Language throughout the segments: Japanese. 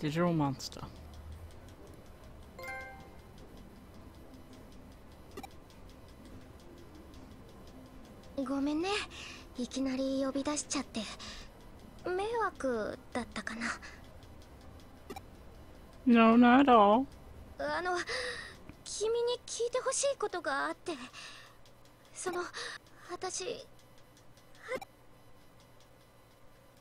Digital monster. No, not at all. Well, that's evil, hell. Wow. No, you're younger, you're the brat. Yeah, he's a big fat brat. So up the stairs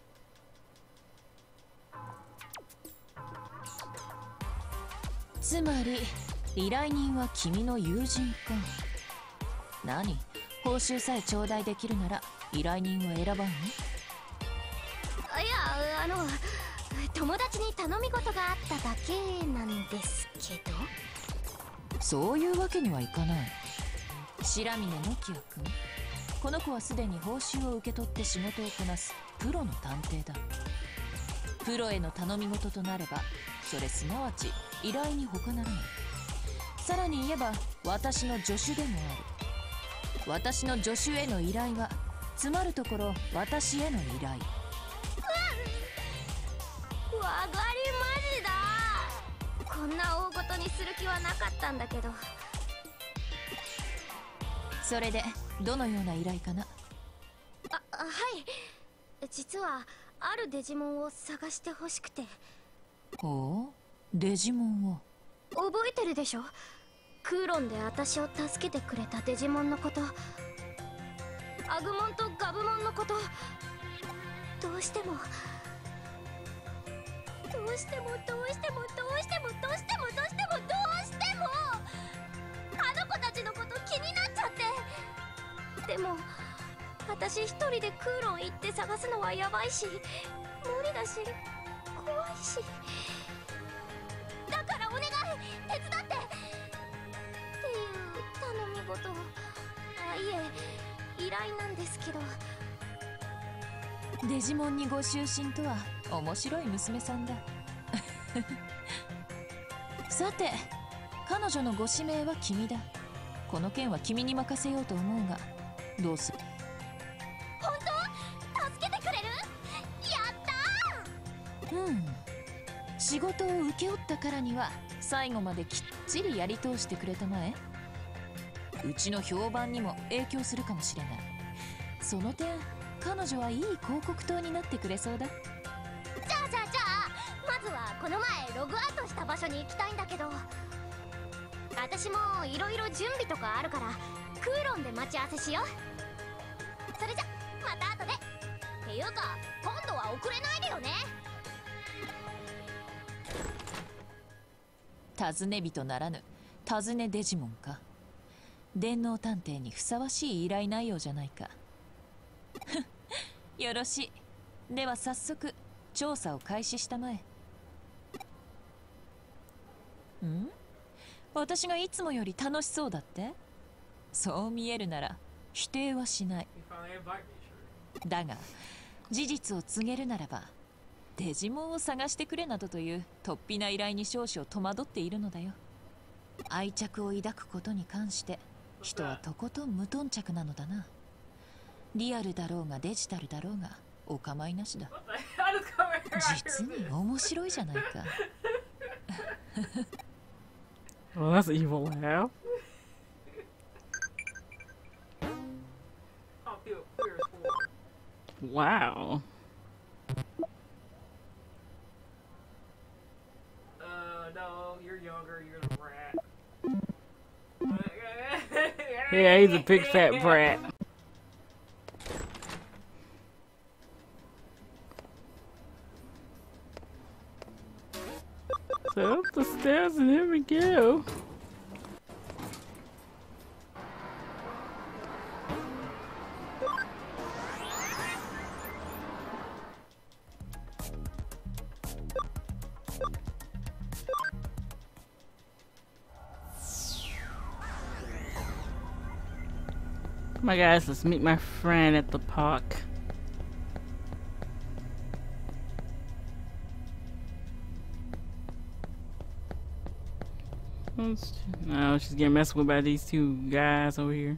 and here we go. My guys, let's meet my friend at the park. No, she's getting messed with by these two guys over here.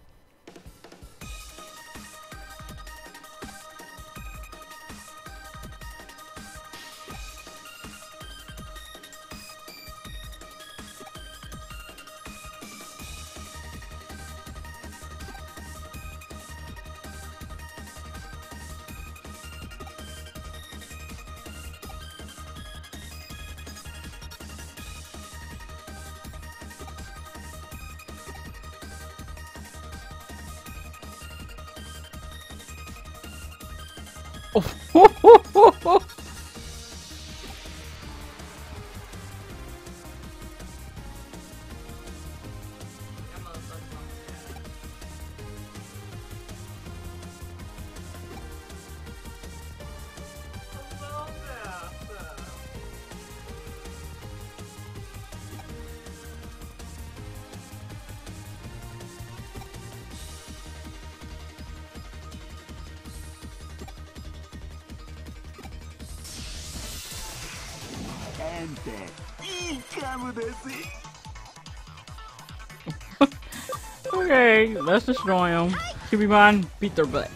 Okay, let's destroy him. Kyubimon, beat their butt.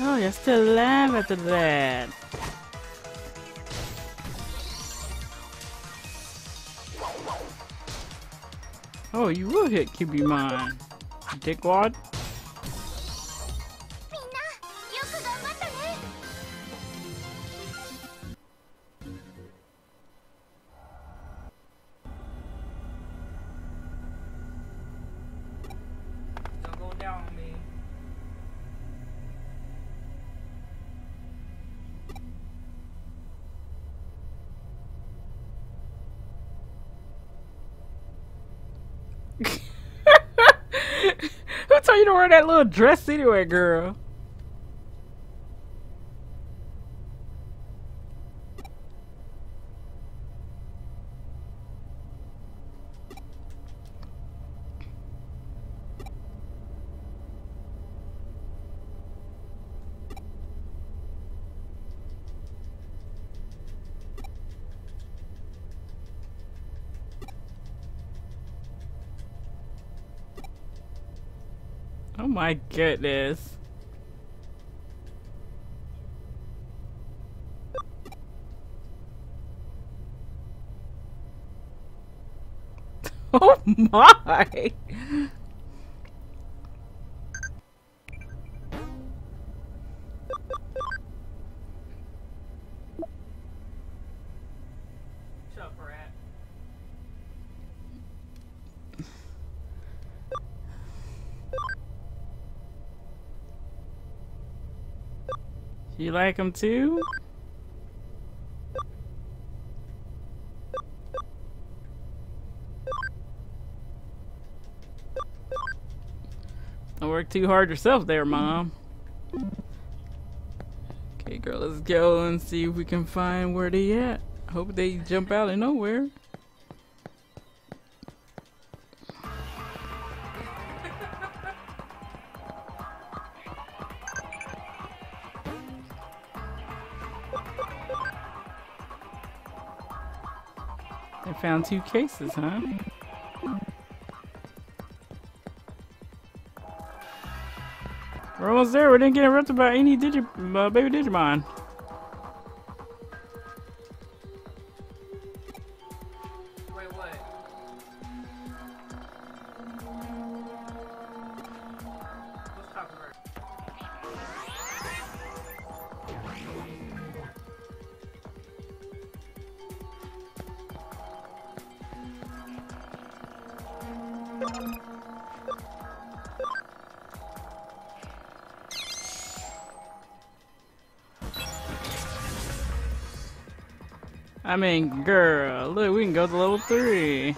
Oh, you're still alive after that. Oh, you will hit Kyubimon, dickwad. Who told you to wear that little dress anyway, girl? Oh my goodness. Oh my. You like him too? Don't work too hard yourself there, Mom. Okay, girl, let's go and see if we can find where they at. Hope they jump out of nowhere. I found two cases, huh? We're almost there. We didn't get interrupted by any baby Digimon. Wait, what? I mean, girl, look, we can go to level 3.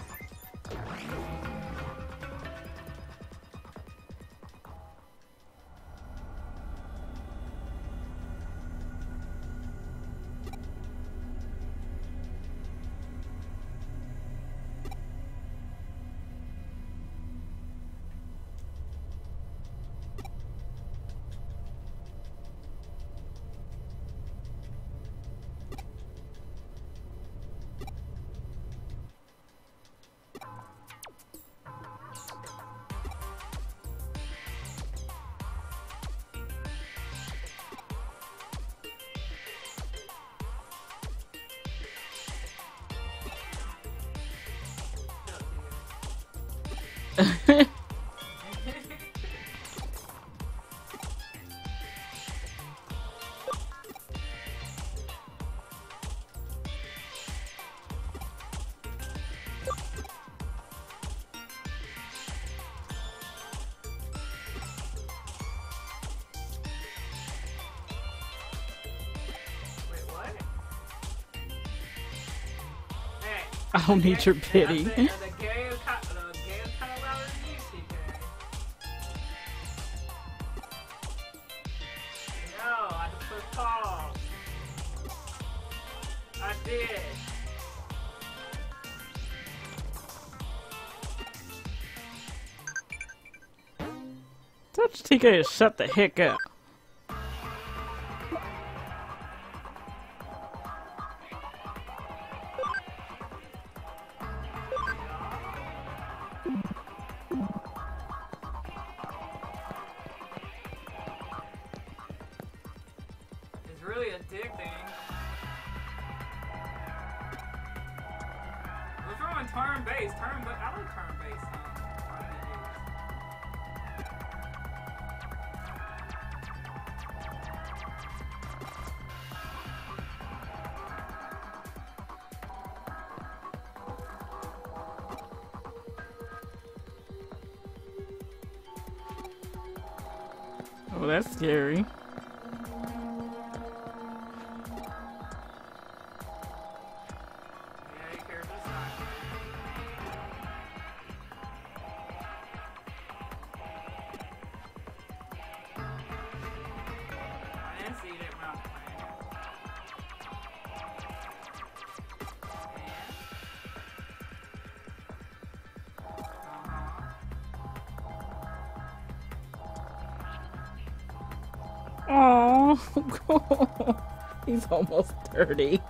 I'll meet your pity. Such TK is shut the heck up. Oh, that's scary. Oh, he's almost 30.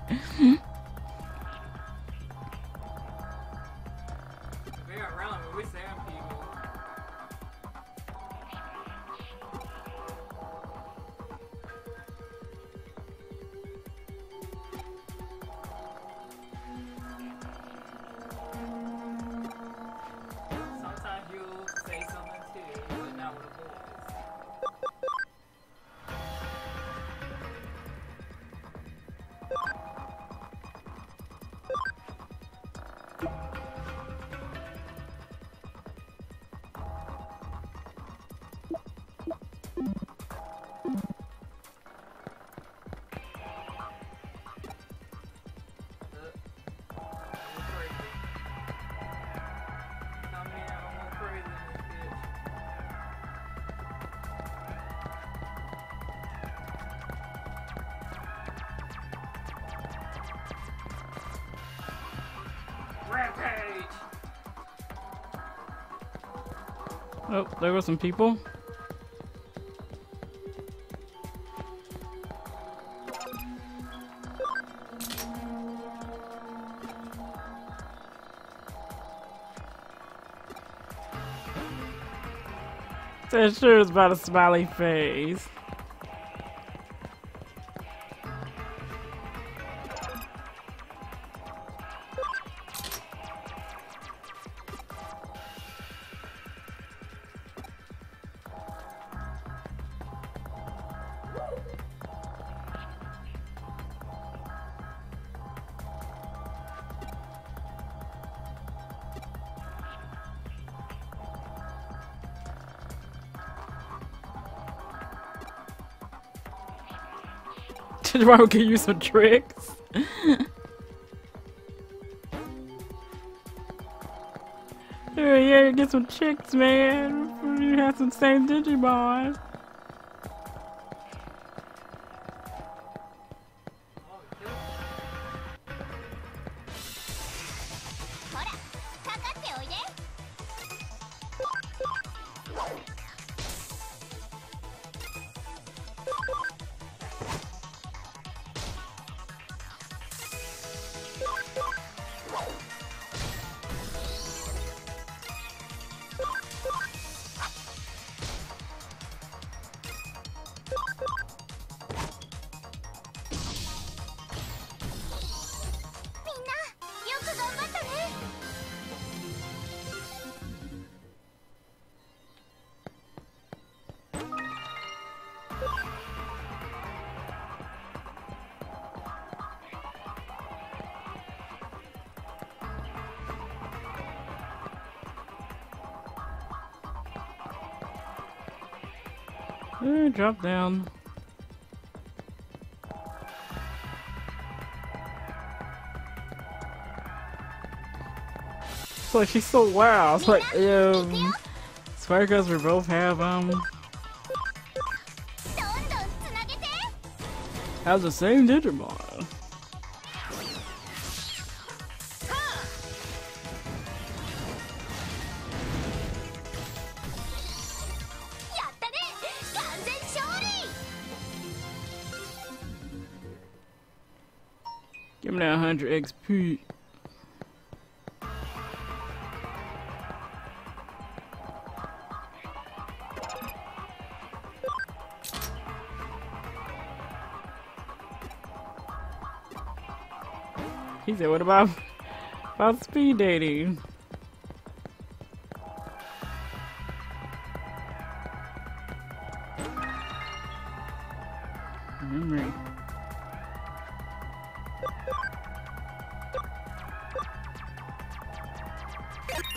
Oh, there were some people. That sure is about a smiley face. I'll give you some tricks. Yeah, get some tricks, man. You have some same Digimon. Drop down. like she's so wow. It's like, ew. Sorry guys, we both have, have the same Digimon. Give me that 100 XP. He said, what about speed dating? Memory.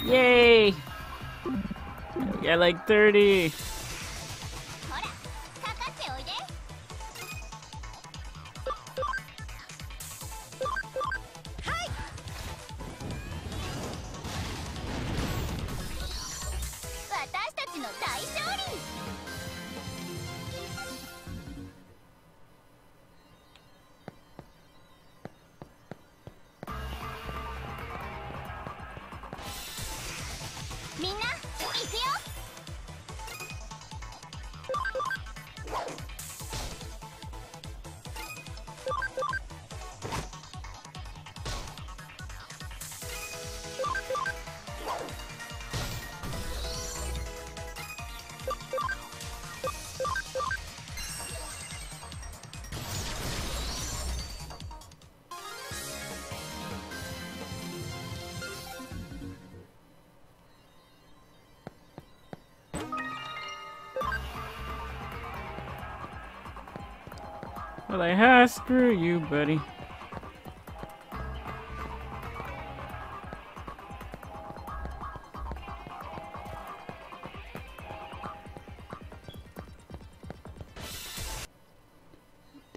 Yay! I got like 30. Well, like, ah, screw you, buddy.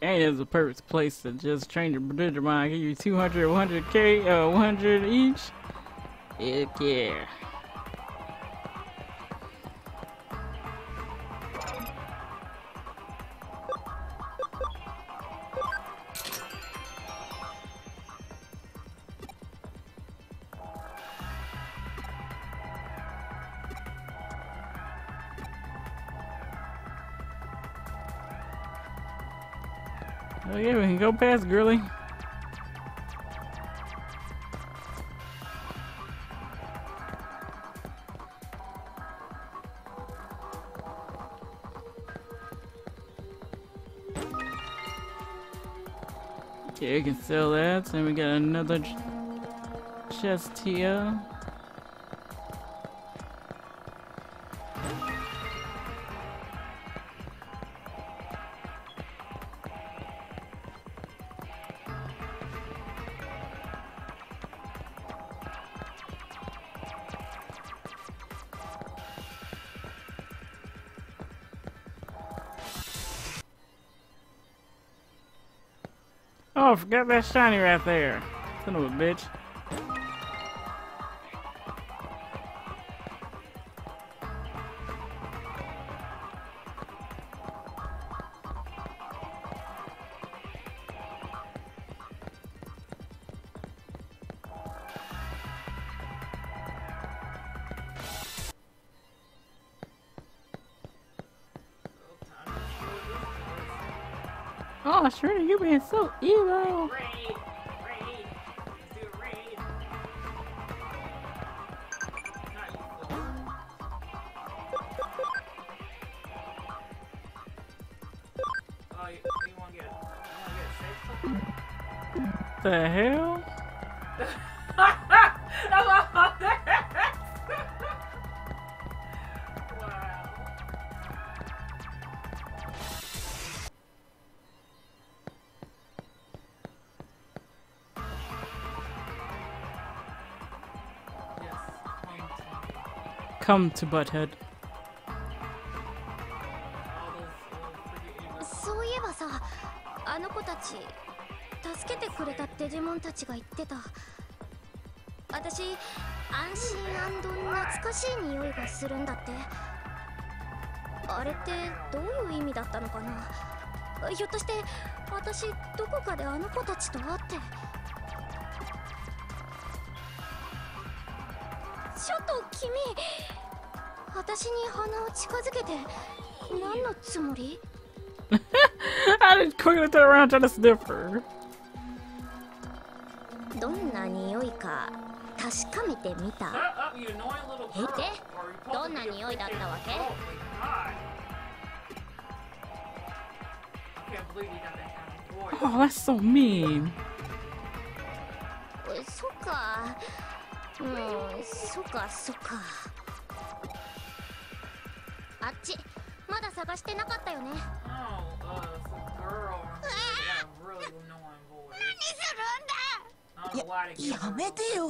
Dang, this is the perfect place to just change your Digimon. Give you 200, 100k, 100 each. Heck yeah. Oh yeah, we can go past, girly. Okay, we can sell that, and we got another chest here. Oh, I forgot that shiny right there. Son of a bitch. Oh, sure, you're being so evil. Raid. Oh, you wanna get safe? The hell? Come to Butthead. 安心懐かしい匂いがするんだって。あれってどういう意味だったのかな。ひょっとして私どこかであの子たちと会って。ちょっと君、私に鼻を近づけて何のつもり？ I didn't quite turn around trying to sniffer. どんな匂いか確かめてみた。で、どんな匂いだったわけ？Oh, that's so mean. そっか。うん、そっかそっか。あっち、まだ探してなかったよね。何するんだ。やめてよ。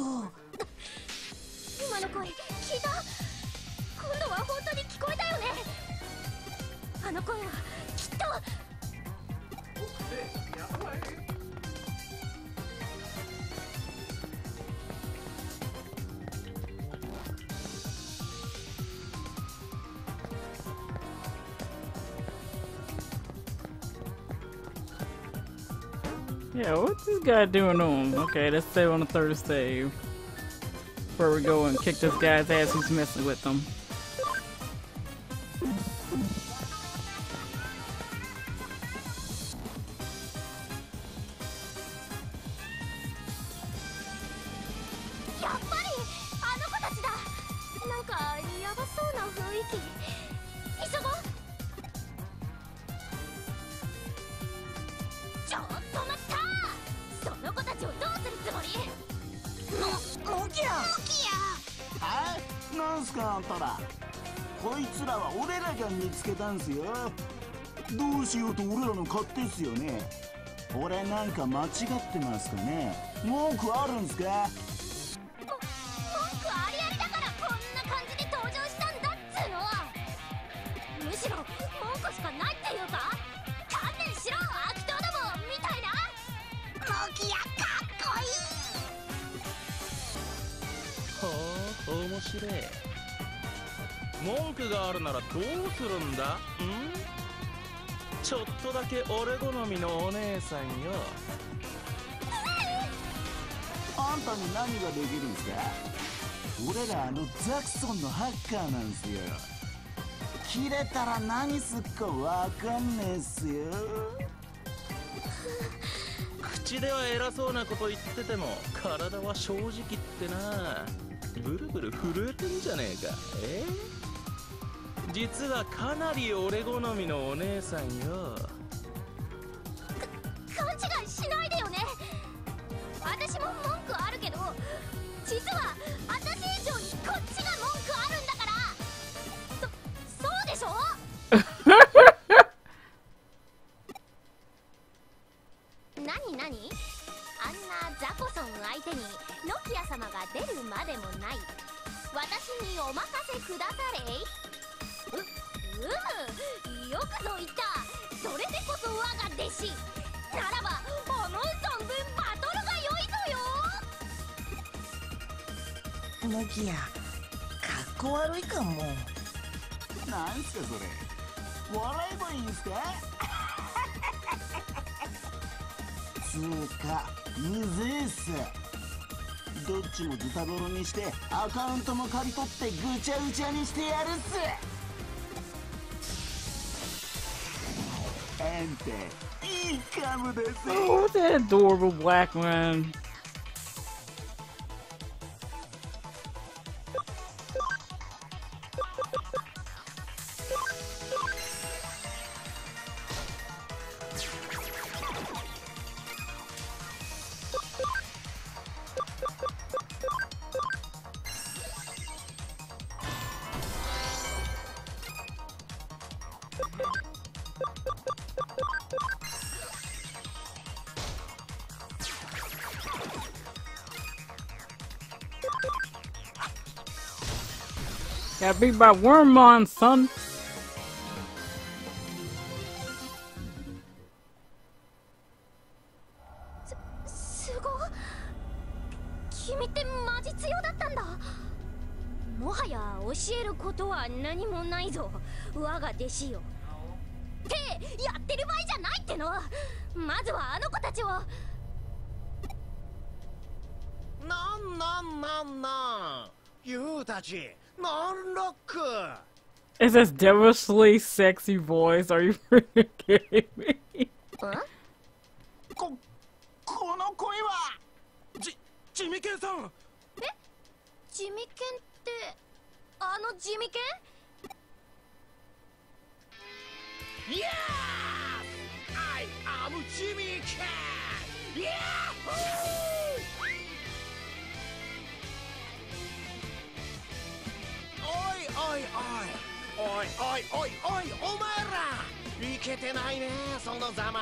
今の声聞いた？今度は本当に聞こえたよね。あの声はきっと。Yeah, what's this guy doing to him? Okay, let's save on the third save. Before we go and kick this guy's ass who's messing with them. Oh, that adorable black man. Got beat by Wormmon, son. えることは何もないぞ。我が弟子よ。ってやってる場合じゃないっての。まずはあの子たちを。なん。You たち、ノンロック。Is this devilishly sexy voice? Are you freaking kidding me? この声は。Jimiken さん。え？Jimiken ってあの Jimiken？ Yeah! I am Jimiken! Yahoo! Oi, Omara! いけてないね、そのざま。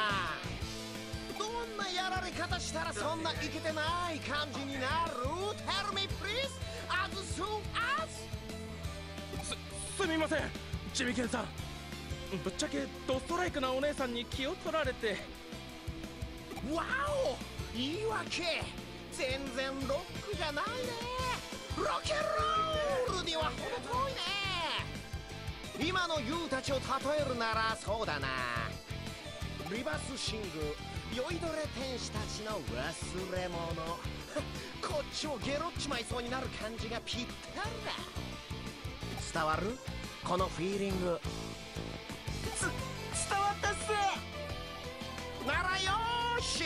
どんなやられ方したらそんないけてない感じになる ？Tell me please, as soon as. すみません、ジミケンさん。ぶっちゃけドストライクなお姉さんに気を取られて。わお、言い訳。全然ロックじゃないね。ロケンロールには程遠いね。今のユウたちを例えるならそうだな。リバスシング、酔いどれ天使たちの忘れ物。こっちをゲロっちまいそうになる感じがぴったりだ。伝わる？このフィーリング。伝わったっす。ならよーし。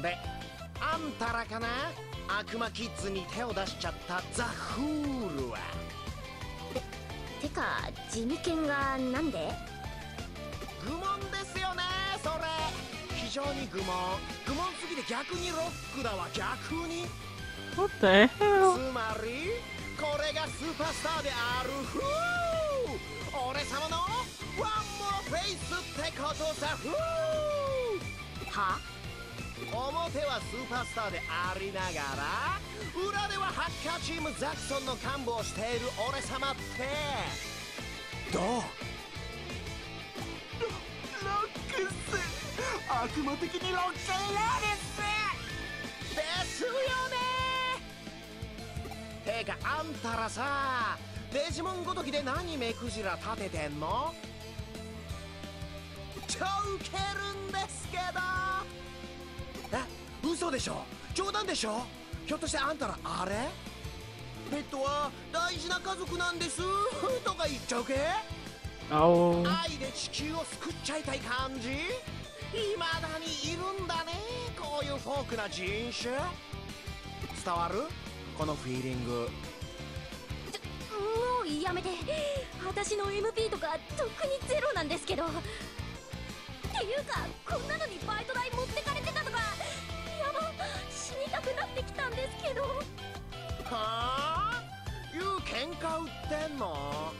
で、あんたらかな？悪魔キッズに手を出しちゃったザフールは。てかジミケンがなんで？愚問ですよねそれ。非常に愚問。愚問すぎて逆にロックだわ逆に。What the hell？ つまりこれがスーパースターであるフー。俺様のワンモアフェイスってことザフー。は？表はスーパースターでありながら裏ではハッカーチームザクソンの幹部をしている俺様ってどう？ロックっす。悪魔的にロックンロールっすですよね。てかあんたらさデジモンごときで何目くじら立ててんの？超ウケるんですけど。え、嘘でしょ。冗談でしょ。ひょっとしてあんたらあれ？ペットは大事な家族なんですとか言っちゃうけ？愛で地球を救っちゃいたい感じ？未だにいるんだね。こういうフォークな人種。伝わる？このフィーリング。もうやめて。私の MP とかとっくにゼロなんですけど。っていうかこんなのにバイト代持ってかれてたとか。やば、死にたくなってきたんですけど。はあ、いう喧嘩売ってんの？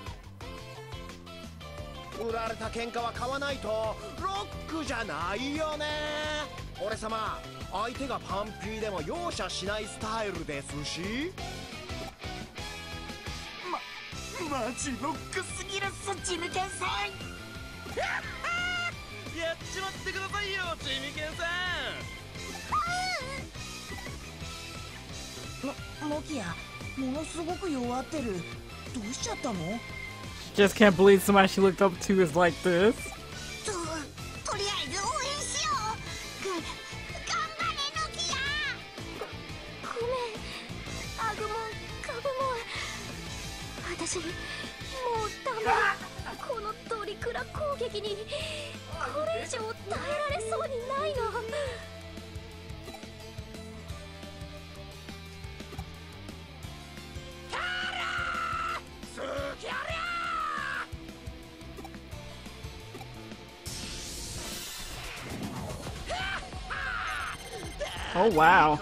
売られた喧嘩は買わないとロックじゃないよね。俺様相手がパンピーでも容赦しないスタイルですし。マジロックすぎるっすジミケンさん。やっちまってくださいよジミケンさん。ロキア、ものすごく弱ってる。どうしちゃったの？ Just can't believe somebody she looked up to is like this. とりあえず応援しよう。頑張れロキア。ごめん、アグモン、カブモン。私もうダメ。このドリクラ攻撃にこれ以上耐えられそうにないな。タラー！スキャリア！ Oh wow!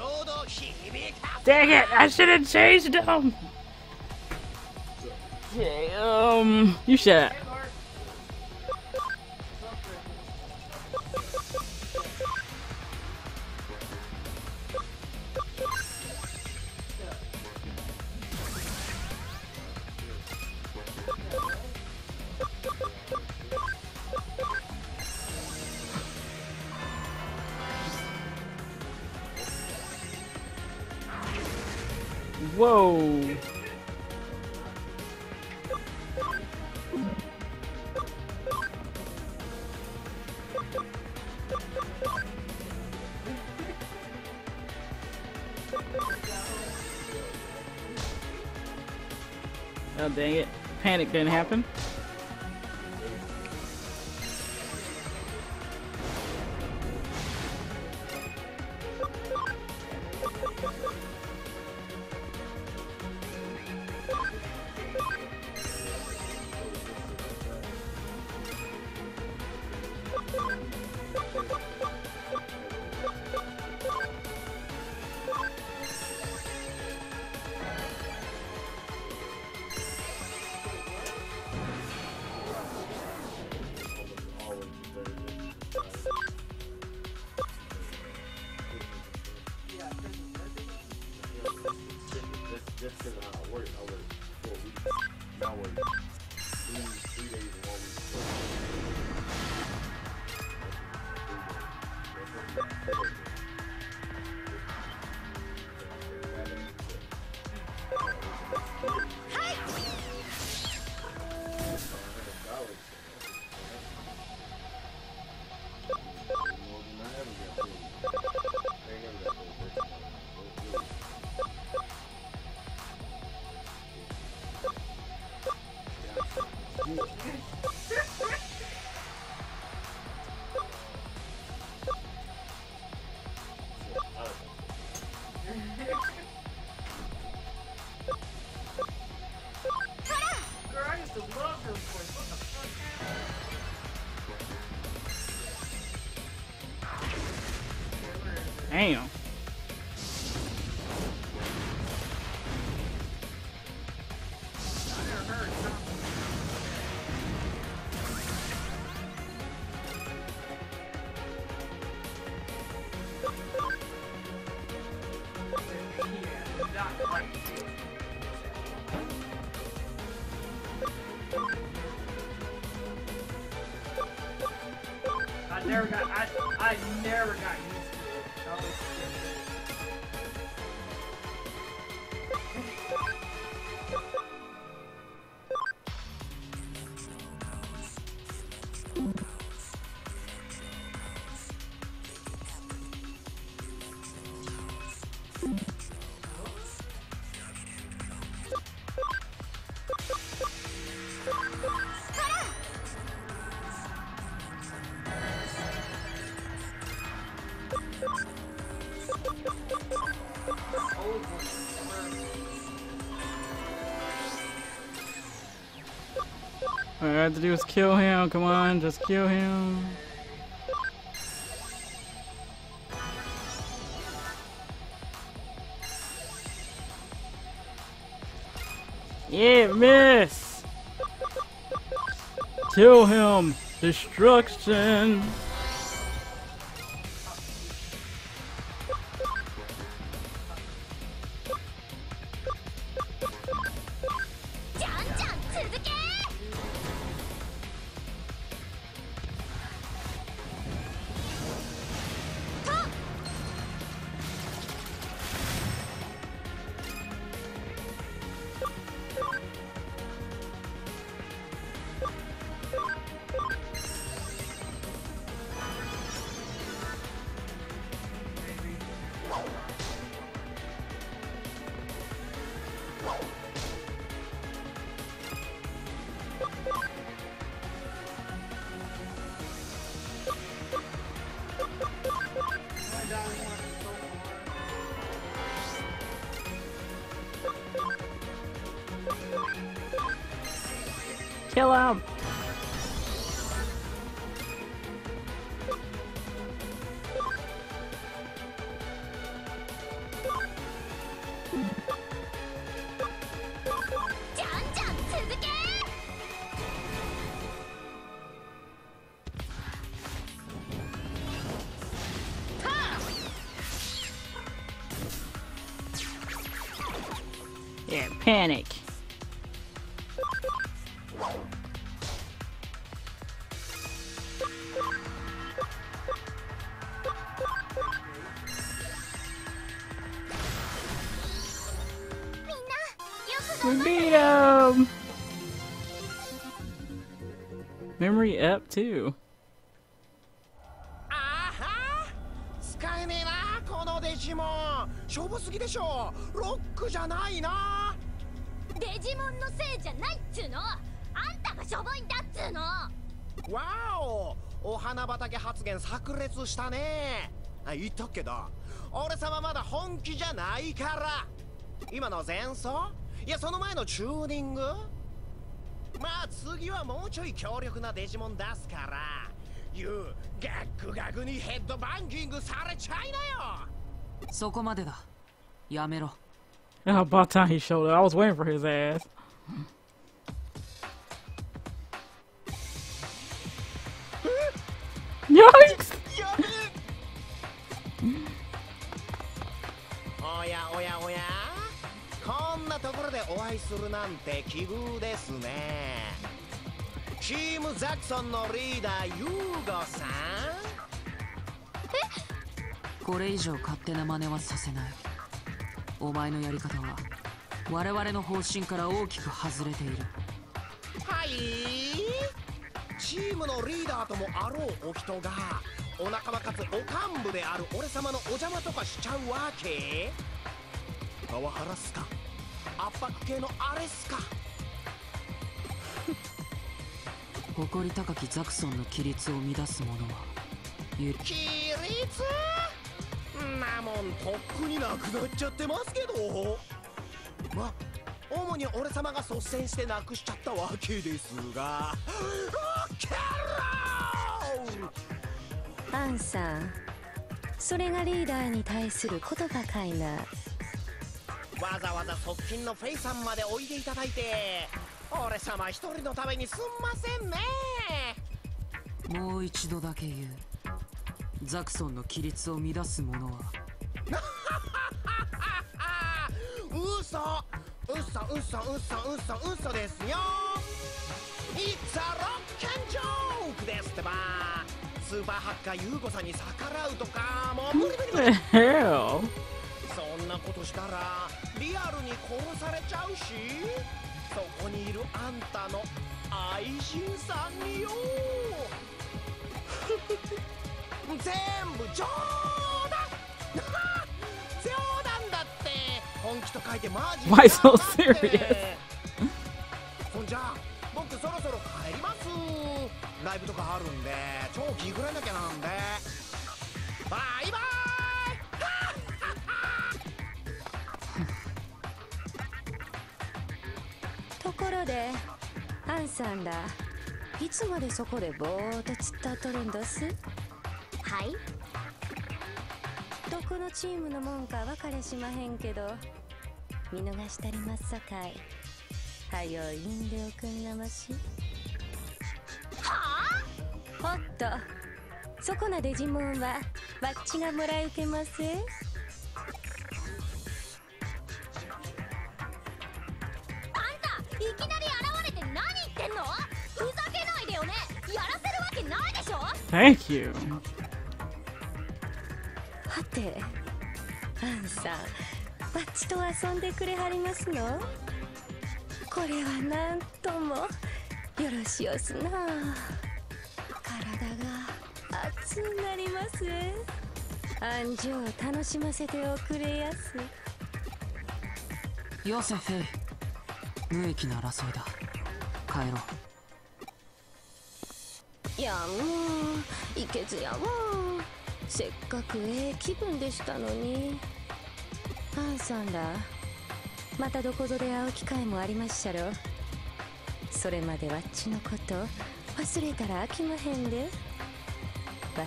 Dang it! I should have changed them. You should. Wow. Oh, dang it. Panic didn't happen. Damn. I never got used to it. That was stupid. All I have to do is kill him. Come on, just kill him. Yeah, miss. Kill him. Destruction. Kill him! Yeah, panic. We beat him! Memory up too. Wow! お花畑発言炸裂したね。言っとくけど、俺様まだ本気じゃないから。今の前奏？いや、その前のチューニング？まあ次はもうちょい強力なデジモン出すから。言う、ガクガクにヘッドバンキングされちゃいなよ。そこまでだ。やめろ。Ah, about time he showed up. I was waiting for his ass. Yikes! Oya, oya, oya. こんなところでお会いするなんて奇遇ですね。チームザクソンのリーダーユーゴさん。え？これ以上勝手な真似はさせない。お前のやり方は我々の方針から大きく外れている。はい。チームのリーダーともあろうお人がお仲間かつお幹部である俺様のお邪魔とかしちゃうわけ？パワハラすか圧迫系のあれっすか？誇り高きザクソンの規律を乱す者は規律？んなもんとっくになくなっちゃってますけど。ま、主に俺様が率先してなくしちゃったわけですが。アンさん、それがリーダーに対する言葉かいな。わざわざ側近のフェイさんまでおいでいただいて、俺様一人のためにすんませんね。もう一度だけ言う。ザクソンの規律を乱す者は。嘘、嘘、嘘、嘘、嘘、嘘ですよ。It's a rock and joke ですってば。スーパーハッカーユーゴさんに逆らうとかもう無理無理無理。そんなことしたらリアルに殺されちゃうし、そこにいるあんたの愛人さんによ。全部冗談。冗談だって。本気と書いてマジ。Why so serious? そんじゃ。僕そろそろ帰ります。ライブとかあるんで超気ぐらなきゃなんで。バイバイ。ところでアンさんらいつまでそこでぼーっと突っ立っとるんどす？はい、どこのチームのもんか分かれしまへんけど見逃したりますさかい。はよ飲料くんなまし。はあ？おっと、そこなデジモンはバッチがもらい受けます。あんたいきなり現れて何言ってんの？ふざけないでよね。やらせるわけないでしょ。 Thank you。 はて、アンさんバッチと遊んでくれはりますの？これはなんともよろしおすな。体が熱くなります。安城を楽しませておくれやす。よせフェイ、無益な争いだ。帰ろう。やもういけずやもう。せっかくええ気分でしたのに。アンさんらまたどこぞで会う機会もありまっしゃろ。それまでわっちのこと忘れたら飽きまへんで。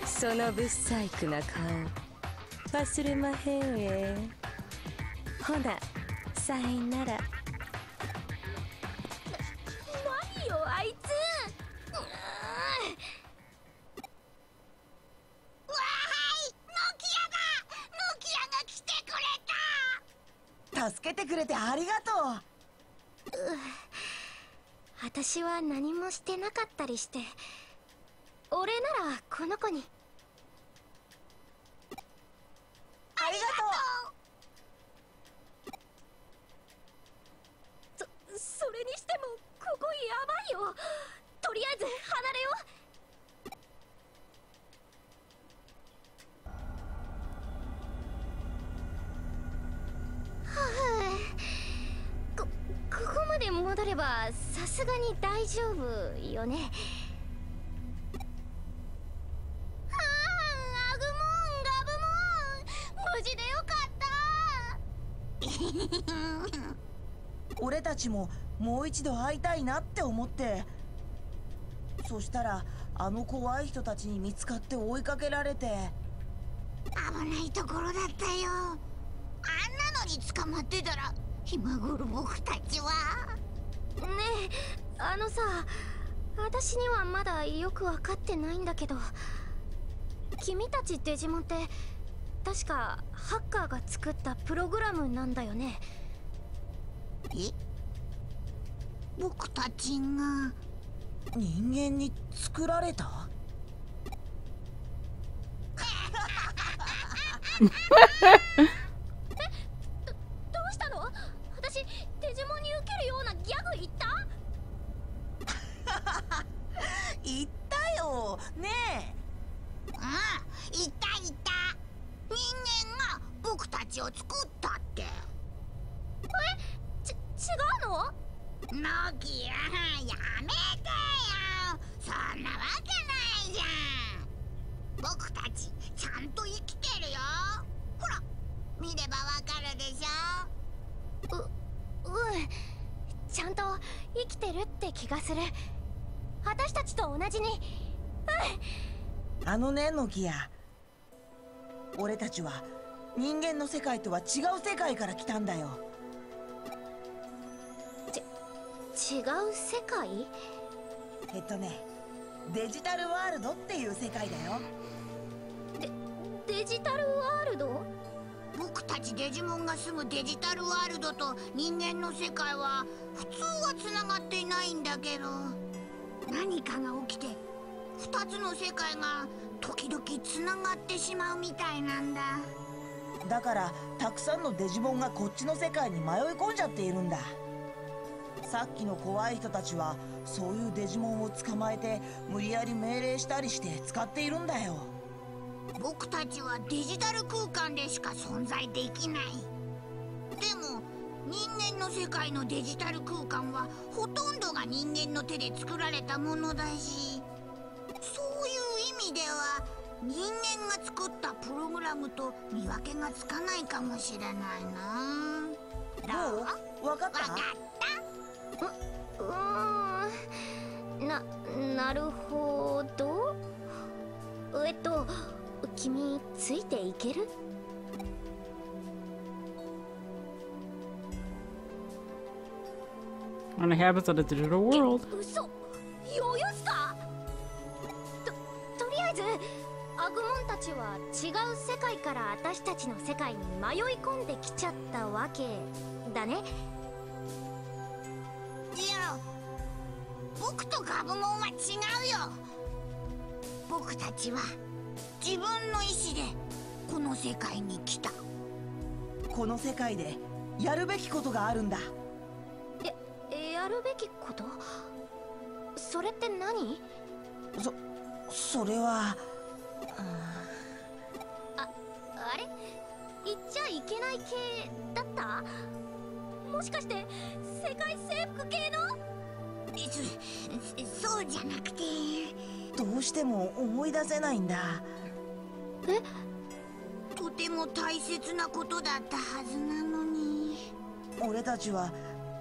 そのぶっさいくな顔忘れまへんえ。ほなさいなら。何よあいつ。わーい、ノキアが来てくれた。助けてくれてありがとう。私は何もしてなかったりして。俺ならこの子にありがとう。俺たちももう一度会いたいなって思って。そしたらあの怖い人たちに見つかって追いかけられて。危ないところだったよ。あんなのに捕まってたら今頃僕たちは。ねえ、あのさ、私にはまだよく分かってないんだけど、君たちデジモンって確かハッカーが作ったプログラムなんだよね。え？僕たちが人間に作られた？え？どうしたの？私デジモンに受けるようなギャグ言った？言ったよねえ。ああ、言った言った。人間が僕たちを作ったって。え？違うの？ノキや、やめてよ。そんなわけないじゃん。僕たちちゃんと生きてるよ。ほら、見ればわかるでしょ。うん、ちゃんと生きてるって気がする。私たちと同じに。うん。あのね、ノキや。俺たちは人間の世界とは違う世界から来たんだよ。違う世界？デジタルワールドっていう世界だよ。デジタルワールド？僕たちデジモンが住むデジタルワールドと人間の世界は普通はつながっていないんだけど、何かが起きて2つの世界が時々つながってしまうみたいなんだ。だからたくさんのデジモンがこっちの世界に迷い込んじゃっているんだ。さっきの怖い人たちはそういうデジモンを捕まえて無理やり命令したりして使っているんだよ。僕たちはデジタル空間でしか存在できない。でも人間の世界のデジタル空間はほとんどが人間の手で作られたものだし、そういう意味では人間が作ったプログラムと見分けがつかないかもしれないな。どう？わかった？わかった？なるほど。君ついていける？On the habits of the digital world. 嘘、余裕さ。とりあえずアグモンたちは違う世界から私たちの世界に迷い込んできちゃったわけだね。僕とガブモンは違うよ。僕たちは自分の意志でこの世界に来た。この世界でやるべきことがあるんだ。やるべきこと？それって何？それは、あれ？言っちゃいけない系だった？もしかして世界征服系の？そうじゃなくて、どうしても思い出せないんだ。とても大切なことだったはずなのに。俺たちは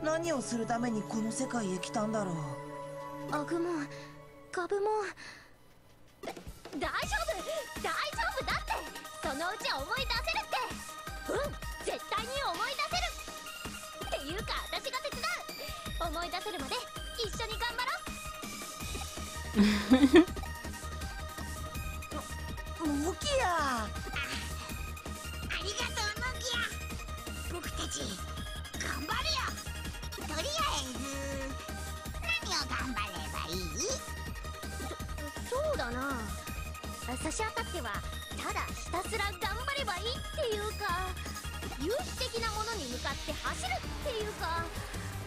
何をするためにこの世界へ来たんだろう。アグモン、ガブモン、大丈夫だって。そのうち思い出せるって。うん、絶対に思い出せるっていうか、私が手伝う。思い出せるまで一緒に頑張ろう。モキヤ、ありがとうモキヤ。僕たち頑張るよ。とりあえず何を頑張ればいい？そうだな。差し当たってはただひたすら頑張ればいいっていうか、有機的なものに向かって走るっていうか。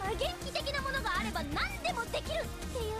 元気的なものがあれば何でもできるっていう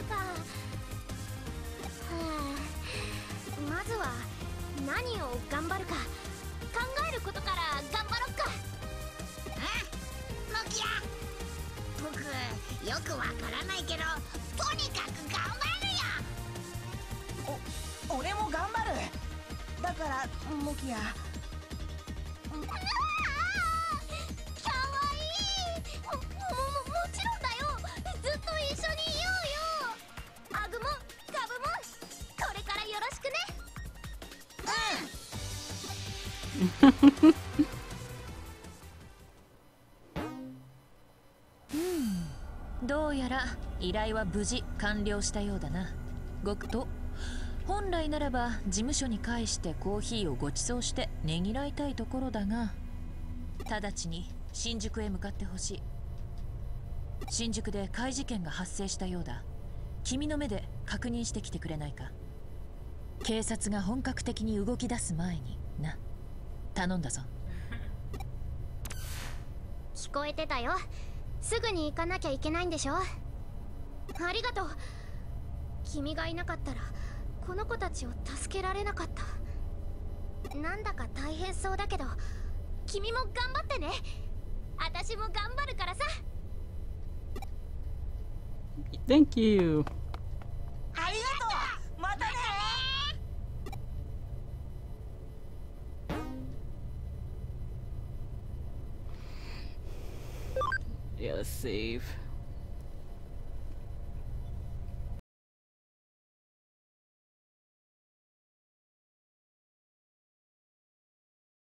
どうやら依頼は無事完了したようだな。ごくと本来ならば事務所に返してコーヒーをご馳走してねぎらいたいところだが、直ちに新宿へ向かってほしい。新宿で怪事件が発生したようだ。君の目で確認してきてくれないか。警察が本格的に動き出す前にな。頼んだぞ。聞こえてたよ。すぐに行かなきゃいけないんでしょ。ありがとう。君がいなかったらこの子たちを助けられなかった。なんだか大変そうだけど君も頑張ってね。私も頑張るからさ。 Thank you。 ありがとう。またね。Yeah, save.